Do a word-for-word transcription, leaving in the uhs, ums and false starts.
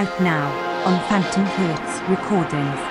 Out now on Phantom Hertz Recordings.